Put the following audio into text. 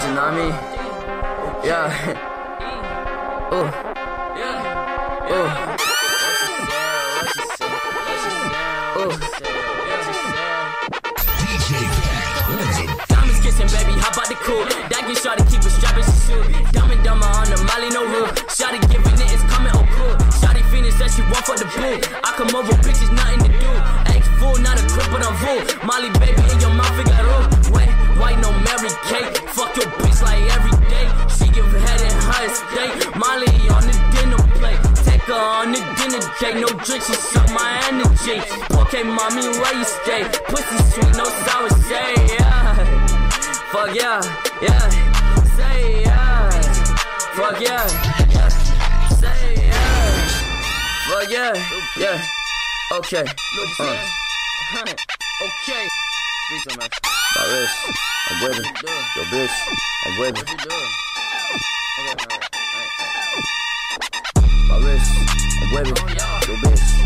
much, you know what I mean? Yeah. Ooh. Ooh. Ooh. Diamonds kissing, baby, hop out the cool. That get shawty, keep it strapping, she shoot. Dumb and dumber on the molly, no rule. Shawty giving it, it's coming, oh cool. Shawty Phoenix said she want for the blue. I come over, bitches, nothing to do. Ex fool, not a crip, but I'm fool. Molly, baby, in your mouth, Figaro. Wait, white, no Mary Kate. Fuck your bitch like every day. She give head in her estate. Molly on the dinner plate. Take her on the dinner date. No drinks, she suck my energy. Okay, mommy, where you stay? Pussy sweet, no sour say. Yeah. Fuck yeah, yeah. Say yeah. Fuck yeah, yeah. Say yeah. Fuck yeah, yeah. Okay. Okay. My wrist, I'm with it. Your bitch, I'm with it. My wrist, I'm with it. Your bitch.